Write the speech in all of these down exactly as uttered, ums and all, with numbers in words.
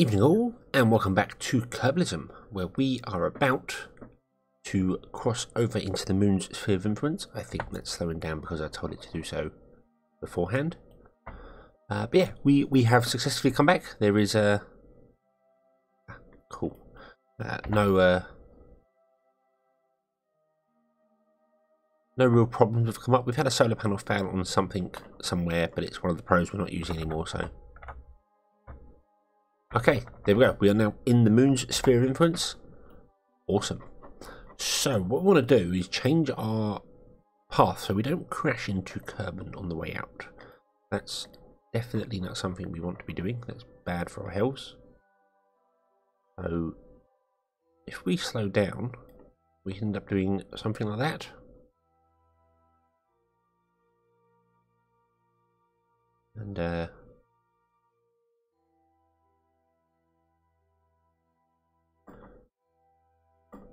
Evening all, and welcome back to Kerbalism, where we are about to cross over into the moon's sphere of influence. I think that's slowing down because I told it to do so beforehand. Uh, but yeah, we, we have successfully come back. There is a... Uh, cool. Uh, no... Uh, no real problems have come up. We've had a solar panel fail on something somewhere, but it's one of the probes we're not using anymore, so... Okay, there we go. We are now in the moon's sphere of influence. Awesome. So what we want to do is change our path so we don't crash into Kerbin on the way out. That's definitely not something we want to be doing. That's bad for our health. So if we slow down, we end up doing something like that. And uh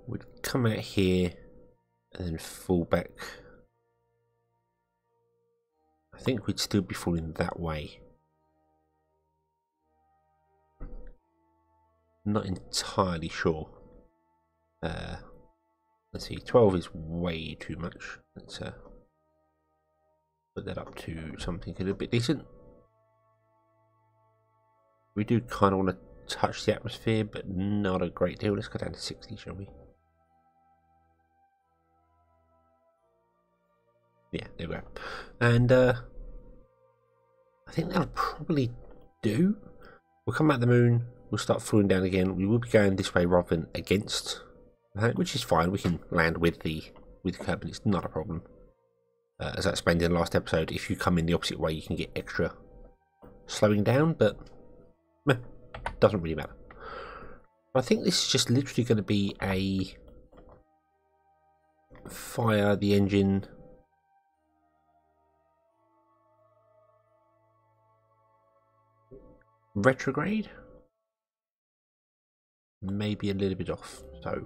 we'd come out here and then fall back. I think we'd still be falling that way. Not entirely sure. Uh, let's see, twelve is way too much. Let's uh, put that up to something a little bit decent. We do kind of want to touch the atmosphere, but not a great deal. Let's go down to sixty, shall we? Yeah, there we go. And uh, I think that'll probably do. We'll come out the moon, we'll start falling down again. We will be going this way rather than against that, which is fine. We can land with the with the Kerbin, it's not a problem. Uh, as I explained in the last episode, if you come in the opposite way, you can get extra slowing down, but meh, doesn't really matter. I think this is just literally going to be a fire the engine. Retrograde, maybe a little bit off, so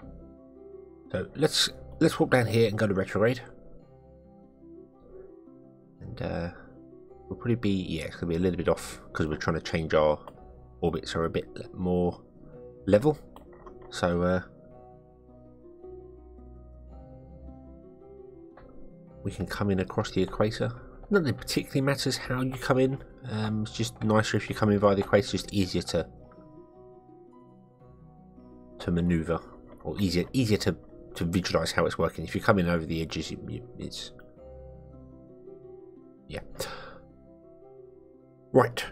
so let's let's walk down here and go to retrograde, and uh we'll probably be, yeah, it's gonna be a little bit off because we're trying to change our orbits are a bit more level, so uh we can come in across the equator. Nothing particularly matters how you come in. Um, it's just nicer if you come in via the equator. It's just easier to to manoeuvre, or easier easier to to visualise how it's working. If you come in over the edges, it, it's yeah. Right.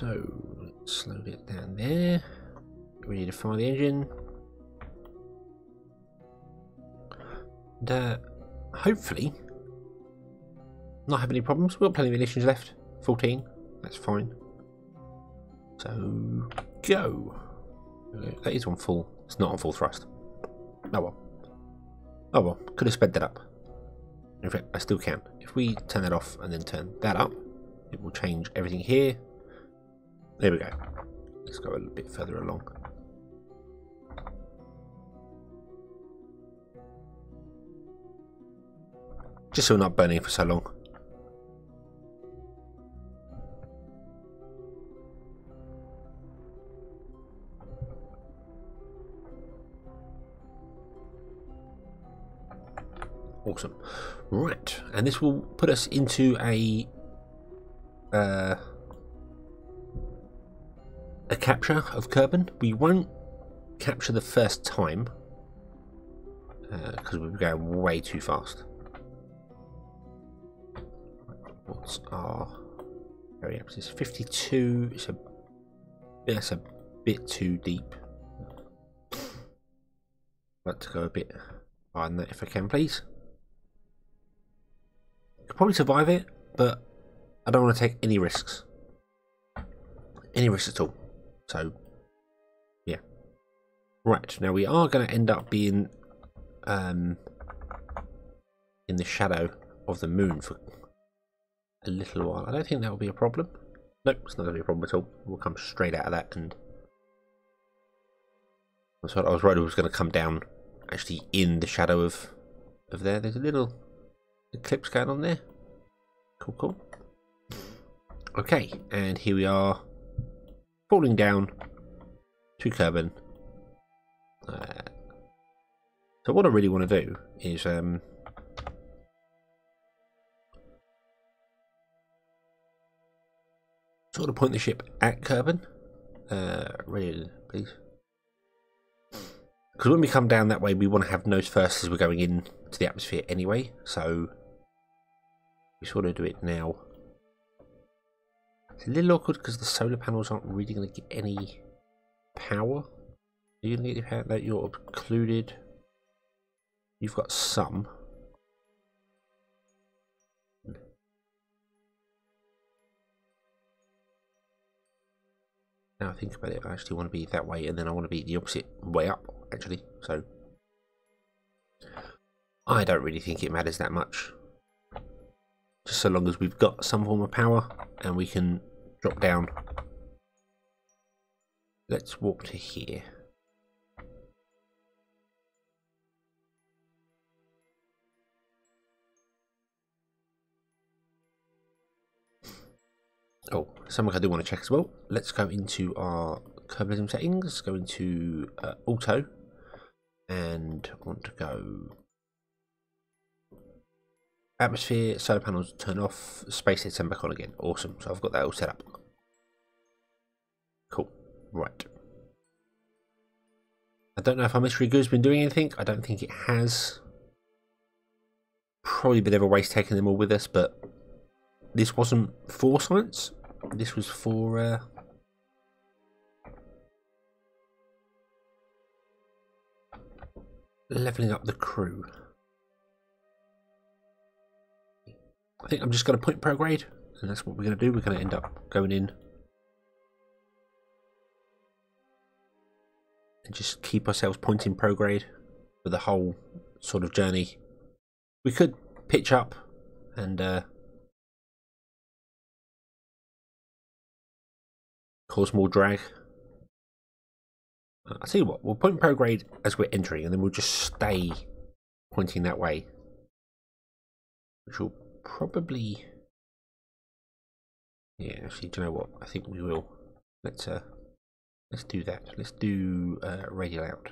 So let's load it down there. We need to fire the engine. And, uh, hopefully not have any problems. We've got plenty of ignitions left. fourteen, that's fine. So go. That is on full. It's not on full thrust. Oh well. Oh well. Could have sped that up. In fact, I still can. If we turn that off and then turn that up, it will change everything here. There we go. Let's go a little bit further along. Just so we're not burning for so long. Awesome. Right, and this will put us into a uh, a capture of Kerbin. We won't capture the first time because uh, we'll be going way too fast. What's our area? It's fifty-two. It's a that's a bit too deep. I'd like to go a bit higher than that if I can, please. I could probably survive it, but I don't want to take any risks. Any risks at all. So yeah. Right, now we are going to end up being um, in the shadow of the moon for a little while. I don't think that will be a problem. Nope, it's not going to be a problem at all. We'll come straight out of that, and I was, I was worried it was going to come down actually in the shadow of of there. There's a little eclipse going on there. Cool, cool. Okay, and here we are, falling down to Kerbin. Uh, so what I really want to do is um, sort of point the ship at Kerbin. Uh, really, please. Because when we come down that way, we want to have nose first as we're going in to the atmosphere anyway. So we sort of do it now. It's a little awkward because the solar panels aren't really going to get any power. Are you going to get the power? No, you're occluded. You've got some. Now I think about it, I actually want to be that way, and then I want to be the opposite way up, actually. So I don't really think it matters that much. Just so long as we've got some form of power and we can drop down. Let's walk to here. Oh, something I do want to check as well. Let's go into our Kerbalism settings, go into uh, auto, and I want to go atmosphere, solar panels, turn off, space head, send back on again. Awesome, so I've got that all set up. Cool, right. I don't know if our mystery goo's been doing anything. I don't think it has. Probably a bit of a waste taking them all with us, but this wasn't for science. This was for uh, leveling up the crew. I think I'm just going to point prograde, and that's what we're going to do. We're going to end up going in and just keep ourselves pointing prograde for the whole sort of journey. We could pitch up and uh, cause more drag. I'll tell you what, we'll point prograde as we're entering, and then we'll just stay pointing that way, which will probably, yeah, actually, do you know what, I think we will. Let's uh let's do that. Let's do uh radial out,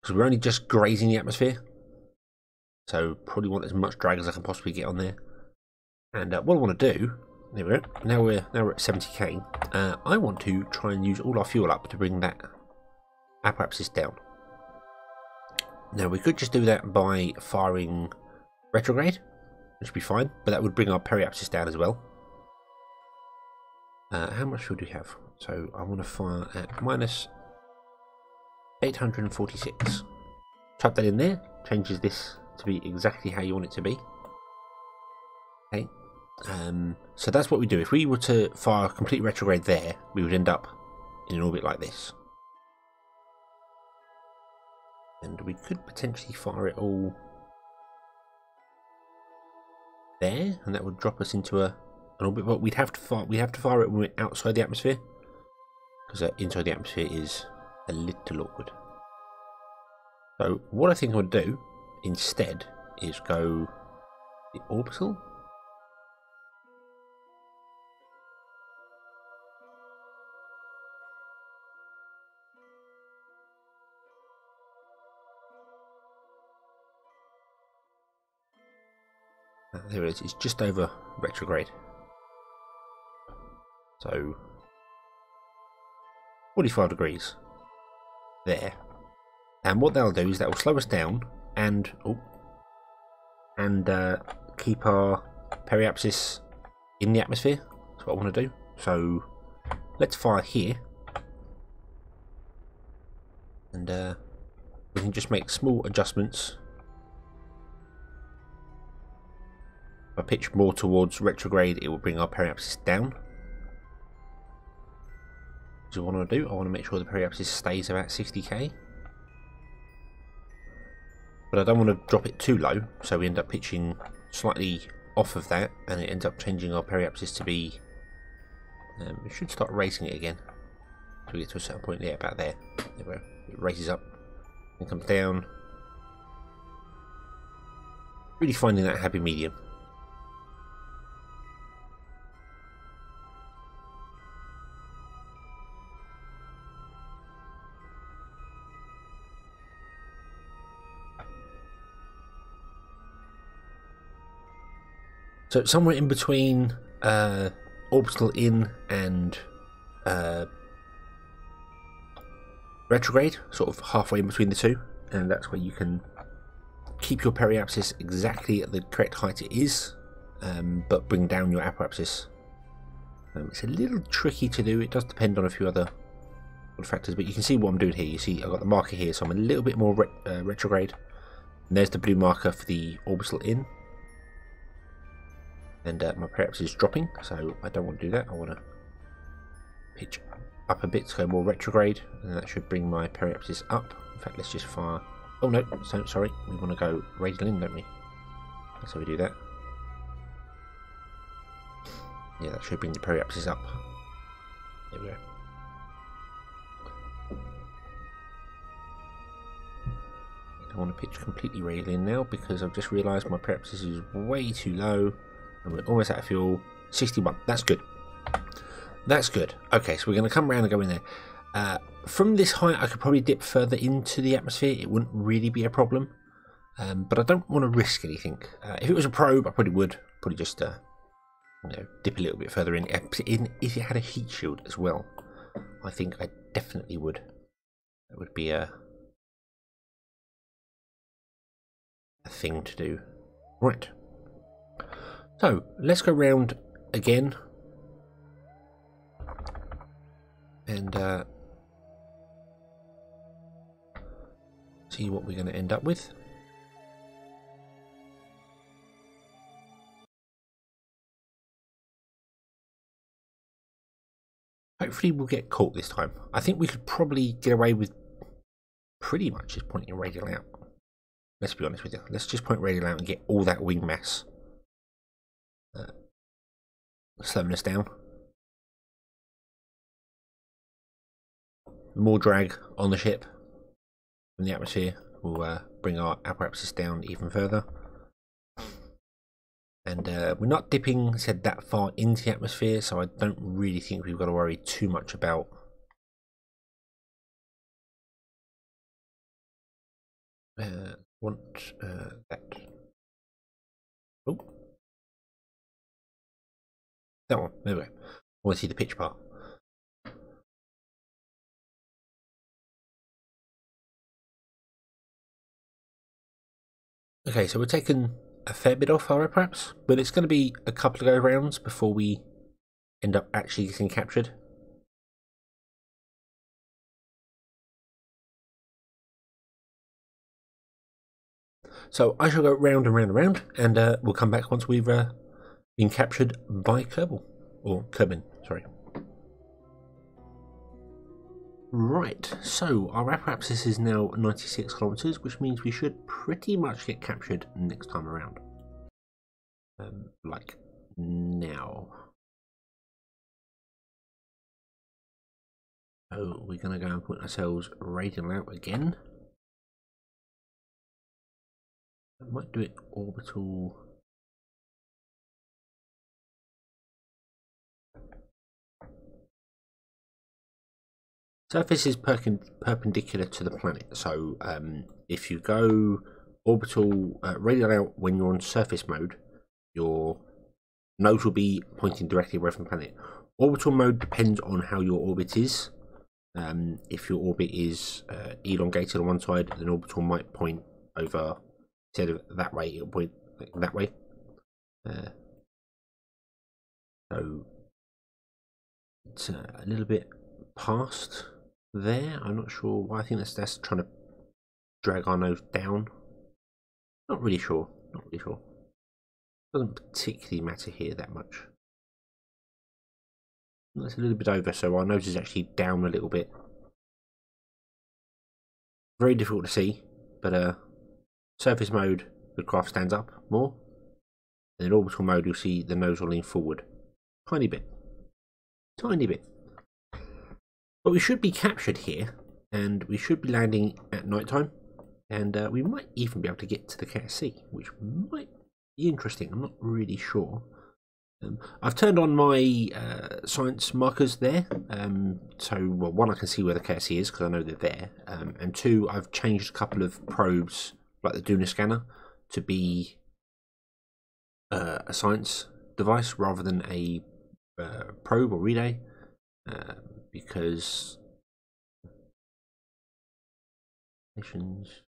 because we're only just grazing the atmosphere, so probably want as much drag as I can possibly get on there. And uh, what I want to do, there we go. Now we're now we're at seventy K. Uh, I want to try and use all our fuel up to bring that apoapsis down. Now we could just do that by firing retrograde, which would be fine, but that would bring our periapsis down as well. Uh, how much fuel do we have? So I want to fire at minus eight hundred forty-six. Type that in there. Changes this to be exactly how you want it to be. Okay. Um, so that's what we do. If we were to fire complete retrograde there, we would end up in an orbit like this. And we could potentially fire it all there, and that would drop us into a an orbit. But we'd have to fire we have to fire it when we're outside the atmosphere, because uh, inside the atmosphere is a little awkward. So what I think I would do instead is go the orbital. There it is, it's just over retrograde. So forty-five degrees there. And what that'll do is that will slow us down and oh, and uh, keep our periapsis in the atmosphere. That's what I want to do. So let's fire here. And uh, we can just make small adjustments. If I pitch more towards retrograde, it will bring our periapsis down. What do I want to do? I want to make sure the periapsis stays about sixty K. But I don't want to drop it too low, so we end up pitching slightly off of that, and it ends up changing our periapsis to be... Um, we should start racing it again. So we get to a certain point there, about there. There we go. It races up and comes down. Really finding that happy medium. So it's somewhere in between uh, orbital in and uh, retrograde, sort of halfway in between the two, and that's where you can keep your periapsis exactly at the correct height it is, um, but bring down your apoapsis. Um, it's a little tricky to do. It does depend on a few other factors, but you can see what I'm doing here. You see I've got the marker here, so I'm a little bit more re uh, retrograde, and there's the blue marker for the orbital in. And uh, my periapsis is dropping, so I don't want to do that. I want to pitch up a bit to go more retrograde, and that should bring my periapsis up. In fact, let's just fire... Oh no, so, sorry, we want to go radial in, don't we? That's how we do that. Yeah, that should bring the periapsis up. There we go. I want to pitch completely radial in now, because I've just realised my periapsis is way too low. And we're almost out of fuel. sixty-one. That's good. That's good. Okay, so we're going to come around and go in there. Uh, from this height, I could probably dip further into the atmosphere. It wouldn't really be a problem. Um, but I don't want to risk anything. Uh, if it was a probe, I probably would. Probably just uh, you know, dip a little bit further in. If it had a heat shield as well, I think I definitely would. That would be a, a thing to do. Right. So, let's go round again, and uh, see what we're going to end up with. Hopefully we'll get caught this time. I think we could probably get away with pretty much just pointing radial out. Let's be honest with you. Let's just point radial out and get all that wing mass. Uh, slowing us down. More drag on the ship from the atmosphere will uh, bring our apoapsis down even further. And uh, we're not dipping, said, that far into the atmosphere, so I don't really think we've got to worry too much about uh, want uh, that. Oh. That one, there we go. I want to see the pitch part. Okay, so we're taking a fair bit off our apoapsis, but it's going to be a couple of go rounds before we end up actually getting captured. So I shall go round and round and round, and uh, we'll come back once we've... Uh, Been captured by Kerbal, or Kerbin, sorry. Right, so our apoapsis is now ninety-six kilometers, which means we should pretty much get captured next time around. Um, like now. So we're going to go and point ourselves radial out again. I might do it orbital. Surface is perpendicular to the planet, so um, if you go orbital uh, radial out when you're on surface mode, your nose will be pointing directly away from the planet. Orbital mode depends on how your orbit is. Um, if your orbit is uh, elongated on one side, then orbital might point over, instead of that way, it'll point that way. Uh, so it's uh, a little bit past there. I'm not sure why. I think that's that's trying to drag our nose down. Not really sure. Not really sure. Doesn't particularly matter here that much. That's a little bit over, so our nose is actually down a little bit. Very difficult to see, but uh, surface mode the craft stands up more. And in orbital mode you'll see the nose will lean forward. Tiny bit. Tiny bit. But we should be captured here, and we should be landing at night time, and uh, we might even be able to get to the K S C, which might be interesting. I'm not really sure. Um, I've turned on my uh, science markers there, um, so well, one, I can see where the K S C is because I know they're there, um, and two, I've changed a couple of probes, like the DUNA scanner, to be uh, a science device rather than a uh, probe or relay, uh, because missions.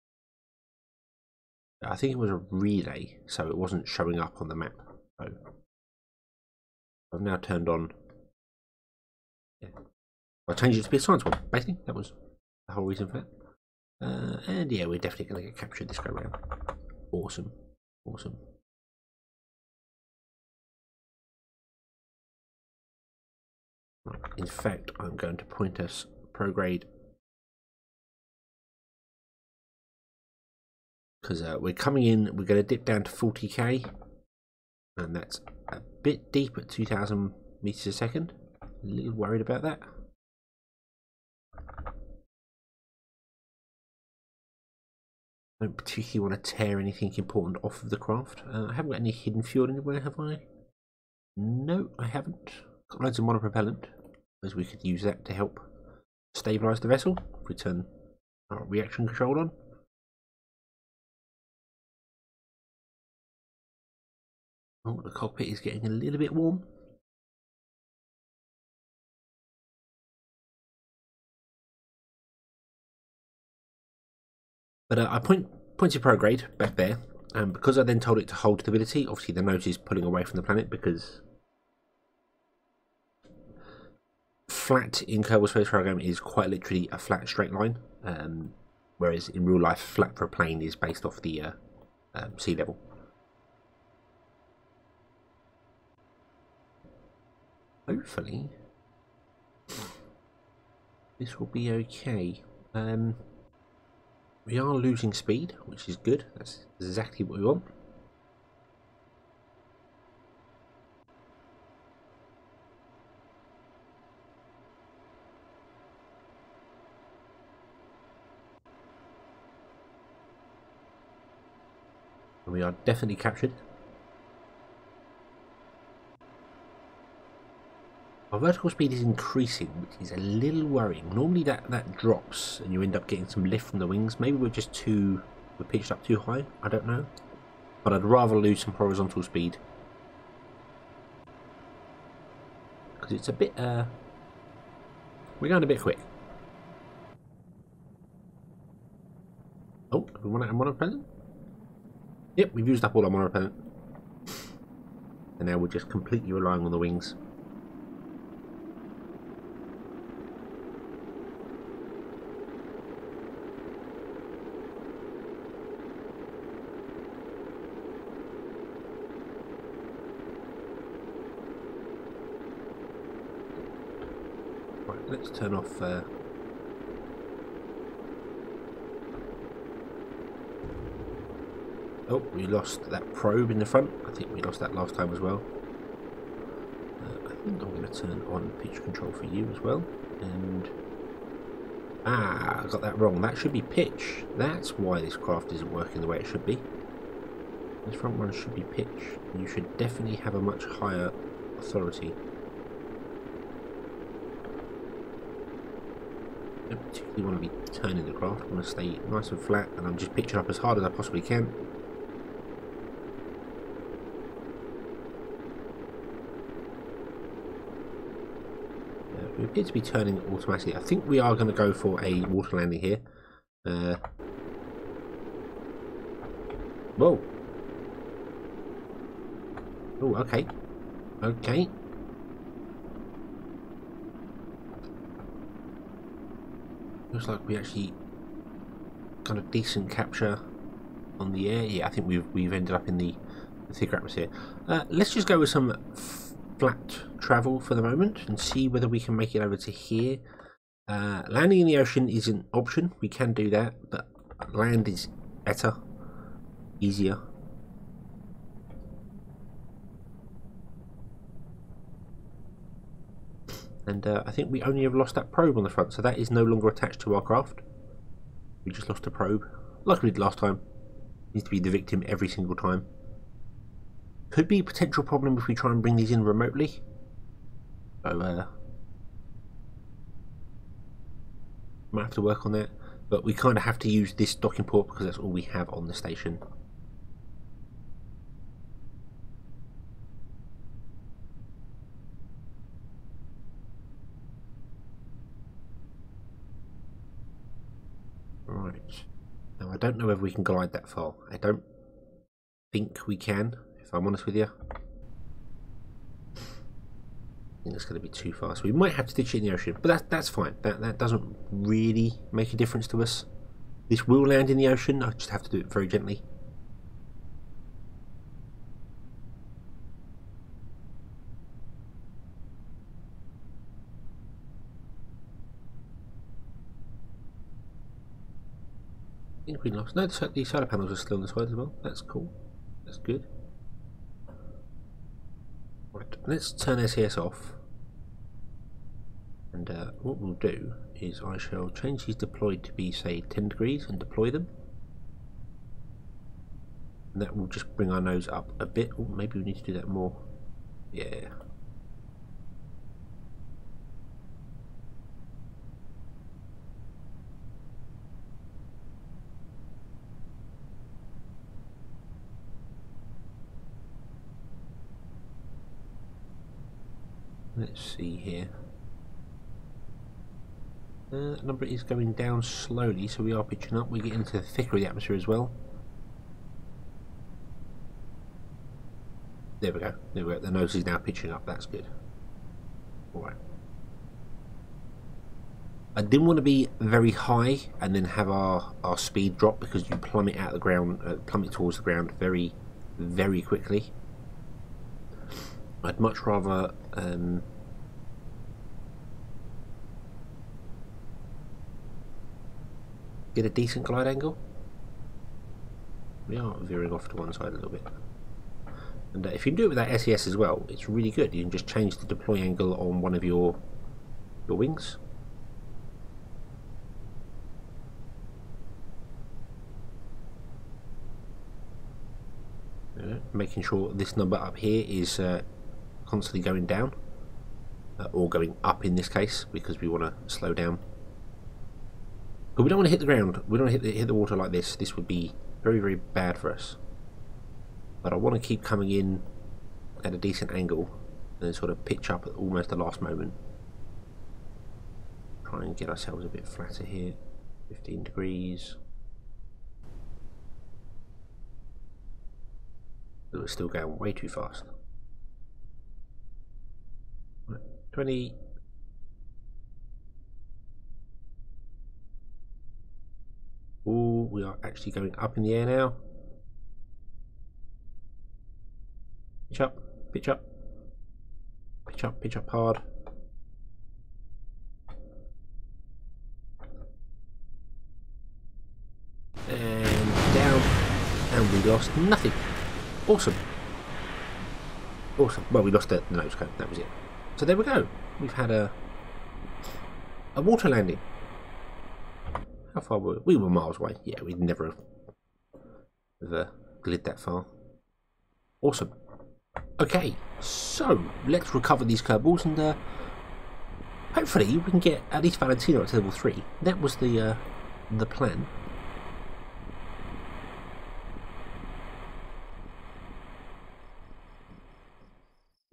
I think it was a relay, so it wasn't showing up on the map. So I've now turned on. Yeah. I changed it to be a science one. Basically, that was the whole reason for that. Uh, and yeah, we're definitely going to get captured this go round. Awesome, awesome. In fact, I'm going to point us prograde, because uh, we're coming in. We're going to dip down to forty K, and that's a bit deep at two thousand meters a second. A little worried about that. I don't particularly want to tear anything important off of the craft. Uh, I haven't got any hidden fuel anywhere, have I? No, I haven't. Got loads of monopropellant, as we could use that to help stabilise the vessel. If we turn our reaction control on. Oh, the cockpit is getting a little bit warm. But uh, I point, point to prograde back there, and because I then told it to hold stability, obviously the note is pulling away from the planet, because flat in Kerbal Space Program is quite literally a flat straight line, um, whereas in real life flat for a plane is based off the uh, um, sea level. Hopefully this will be okay. Um, We are losing speed, which is good. That's exactly what we want. And we are definitely captured. Our vertical speed is increasing, which is a little worrying. Normally that, that drops and you end up getting some lift from the wings. Maybe we're just too, we're pitched up too high, I don't know. But I'd rather lose some horizontal speed, because it's a bit, uh, we're going a bit quick. Oh, we want our monopropellant? Yep, we've used up all our monopropellant. And now we're just completely relying on the wings. Let's turn off uh, oh, we lost that probe in the front. I think we lost that last time as well. uh, I think I'm going to turn on pitch control for you as well, and ah, I got that wrong. That should be pitch. That's why this craft isn't working the way it should be. This front one should be pitch. You should definitely have a much higher authority. I don't particularly want to be turning the craft. I want to stay nice and flat, and I'm just pitching up as hard as I possibly can. Uh, we appear to be turning automatically. I think we are going to go for a water landing here. Uh, whoa. Oh, okay. Okay. Looks like we actually got a decent capture on the air. Yeah, I think we've we've ended up in the, the thicker atmosphere. Uh, let's just go with some flat travel for the moment and see whether we can make it over to here. Uh, landing in the ocean is an option. We can do that, but land is better, easier. And uh, I think we only have lost that probe on the front, so that is no longer attached to our craft. We just lost a probe, like we did last time. Needs to be the victim every single time. Could be a potential problem if we try and bring these in remotely. So, uh... might have to work on that. But we kind of have to use this docking port because that's all we have on the station. I don't know whether we can glide that far. I don't think we can, if I'm honest with you. I think it's going to be too far, so we might have to ditch it in the ocean, but that, that's fine. That, that doesn't really make a difference to us. This will land in the ocean, I just have to do it very gently. Green locks. No, the solar panels are still on the side as well. That's cool. That's good. Right, let's turn S A S off. And uh, what we'll do is I shall change these deployed to be, say, ten degrees and deploy them. And that will just bring our nose up a bit. Ooh, maybe we need to do that more. Yeah. Let's see here. Uh, the number is going down slowly, so we are pitching up. We get into the thicker of the atmosphere as well. There we go. There we go. The nose is now pitching up. That's good. Alright. I didn't want to be very high and then have our, our speed drop, because you plummet out of the ground, uh, plummet towards the ground very, very quickly. I'd much rather um, get a decent glide angle. We are veering off to one side a little bit. And uh, if you can do it with that S E S as well, it's really good. You can just change the deploy angle on one of your your wings. Uh, making sure this number up here is uh, constantly going down, uh, or going up in this case, because we want to slow down, but we don't want to hit the ground. We don't want to hit the, hit the water like this. This would be very, very bad for us, but I want to keep coming in at a decent angle and sort of pitch up at almost the last moment. Try and get ourselves a bit flatter here. Fifteen degrees. It's still going way too fast. Right, twenty. Oh, we are actually going up in the air now. Pitch up, pitch up, pitch up, pitch up hard. And down, and we lost nothing. Awesome. Awesome. Well, we lost the nose cone. That was it. So there we go. We've had a a water landing. How far were we? We were miles away. Yeah, we'd never have uh, glid that far. Awesome. Okay, so let's recover these Kerbals, and uh, hopefully we can get at least Valentina at level three. That was the uh, the plan.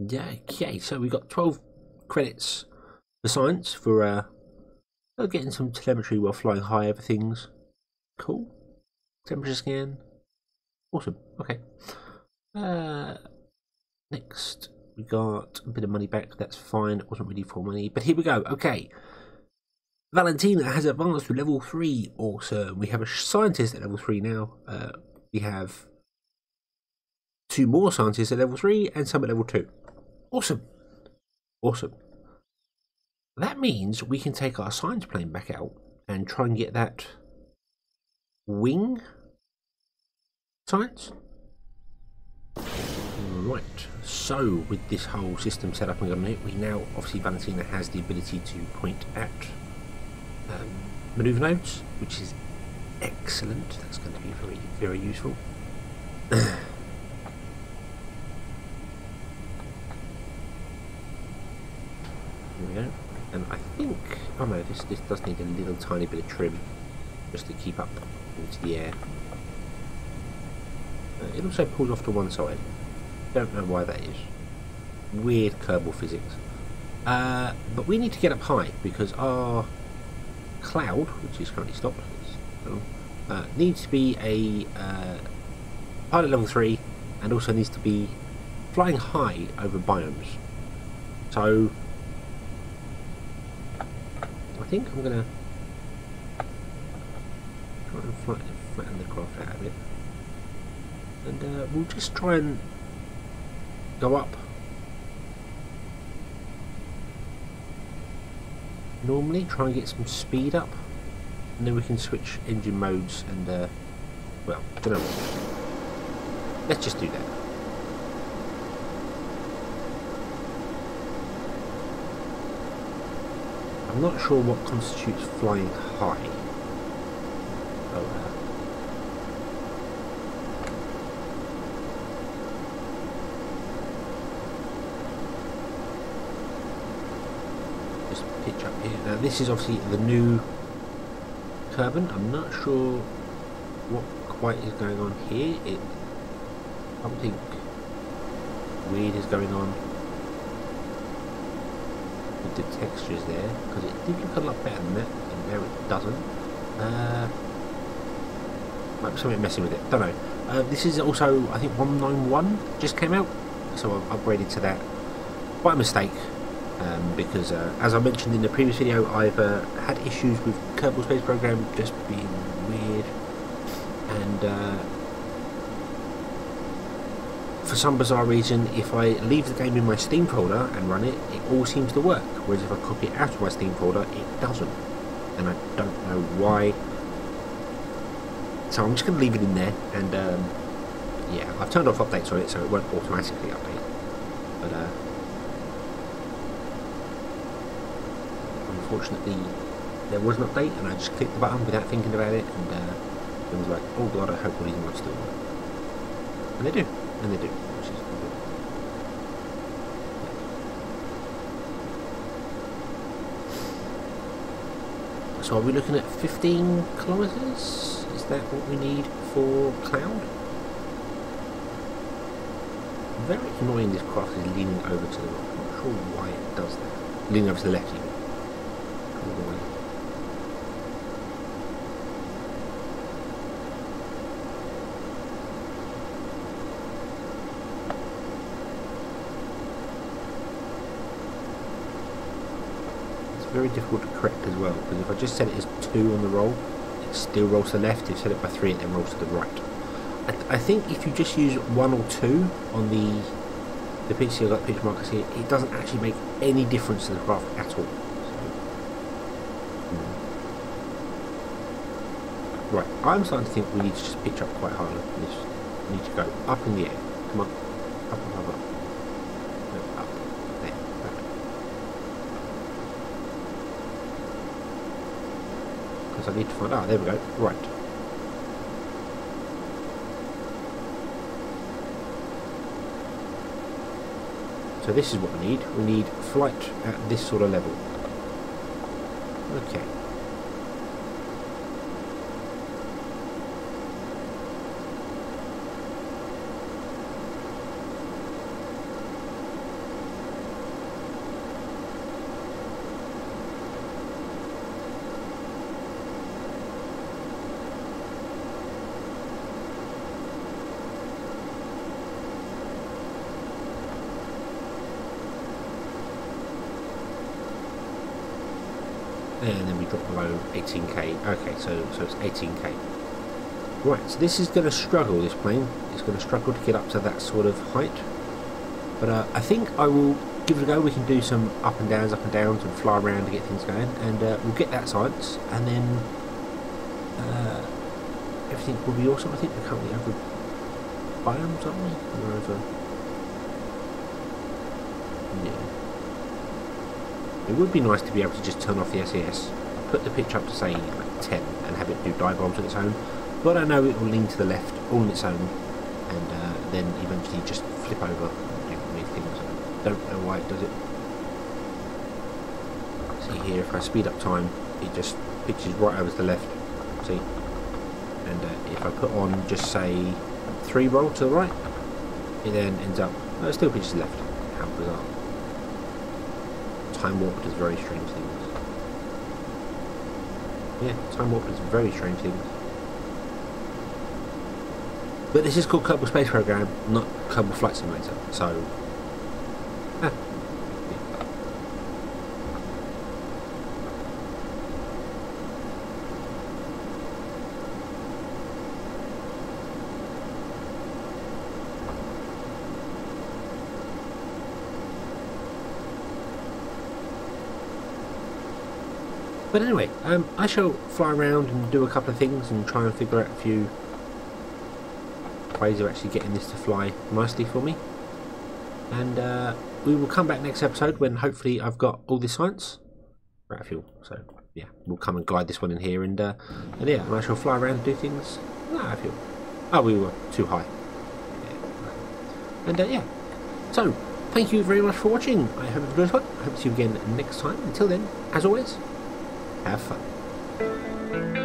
Yeah, okay, so we got twelve credits for science for uh, getting some telemetry while flying high over things. Cool. Temperature scan. Awesome, okay. Uh, next, we got a bit of money back. That's fine, it wasn't really for money, but here we go, okay. Valentina has advanced to level three, awesome. We have a scientist at level three now. Uh, we have two more scientists at level three and some at level two. Awesome. Awesome. That means we can take our science plane back out and try and get that wing science. Right. So with this whole system set up and going, we now obviously Valentina has the ability to point at um, manoeuvre nodes, which is excellent. That's going to be very, very useful. There we go. And I think, oh no, this, this does need a little tiny bit of trim just to keep up into the air. Uh, it also pulls off to one side. Don't know why that is. Weird Kerbal physics. Uh, but we need to get up high because our cloud, which is currently stopped, uh, needs to be a uh, pilot level three, and also needs to be flying high over biomes. So I think I'm gonna try and fly, flatten the craft out a bit, and uh, we'll just try and go up normally, try and get some speed up, and then we can switch engine modes and uh, well, I don't know what. Let's just do that. I'm not sure what constitutes flying high. Oh, uh, pitch up here. Now this is obviously the new Kerbin. I'm not sure what quite is going on here. It something weird is going on with the textures there, because it did look a lot better than that, and now it doesn't. Uh, might be something messing with it. Don't know. Uh, this is also, I think, one nine one just came out, so I've upgraded to that by mistake. Um, because uh, as I mentioned in the previous video, I've uh, had issues with Kerbal Space Program just being weird, and uh, for some bizarre reason, if I leave the game in my Steam folder and run it, it all seems to work, whereas if I copy it out of my Steam folder, it doesn't, and I don't know why. So I'm just going to leave it in there, and um, yeah, I've turned off updates on it so it won't automatically update, but uh, unfortunately, there was an update, and I just clicked the button without thinking about it, and uh, it was like, oh god, I hope all these mods still work. And they do, and they do, which is good. So are we looking at fifteen kilometers? Is that what we need for cloud? Very annoying this craft is leaning over to the right. I'm not sure why it does that. Leaning over to the left, even. It's very difficult to correct as well, because if I just set it as two on the roll, it still rolls to the left. If I set it by three, it then rolls to the right. I, th I think if you just use one or two on the the picture, like picture markers here, it doesn't actually make any difference to the craft at all. Right, I'm starting to think we need to just pitch up quite high. We just need to go up in the air. Come on, up, up, up, up. No, up, there, back. Because I need to find out. Ah, there we go. Right. So this is what we need. We need flight at this sort of level. Okay. And then we drop below eighteen K. Okay, so so it's eighteen K. Right, so this is going to struggle, this plane. It's going to struggle to get up to that sort of height. But uh, I think I will give it a go. We can do some up and downs, up and downs, and fly around to get things going. And uh, we'll get that science, and then uh, everything will be awesome. I think we're currently over biomes, aren't we? We're over... yeah. It would be nice to be able to just turn off the S A S, put the pitch up to say like ten, and have it do dive bombs on its own, but I know it will lean to the left all on its own, and uh, then eventually just flip over and do weird things. I don't know why it does it. See here, if I speed up time, it just pitches right over to the left, see, and uh, if I put on just say three roll to the right, it then ends up, no, it still pitches to the left. How bizarre. Time warp does very strange things. Yeah, time warp does very strange things. But this is called Kerbal Space Program, not Kerbal Flight Simulator, so... Ah. But anyway, um, I shall fly around and do a couple of things and try and figure out a few ways of actually getting this to fly nicely for me. And uh, we will come back next episode when hopefully I've got all the science. We're out of fuel, so yeah, we'll come and glide this one in here and, uh, and yeah, and I shall fly around and do things. No, out of fuel. Oh, we were too high. Yeah. And uh, yeah, so thank you very much for watching. I hope you enjoyed this one. I hope to see you again next time. Until then, as always, have fun.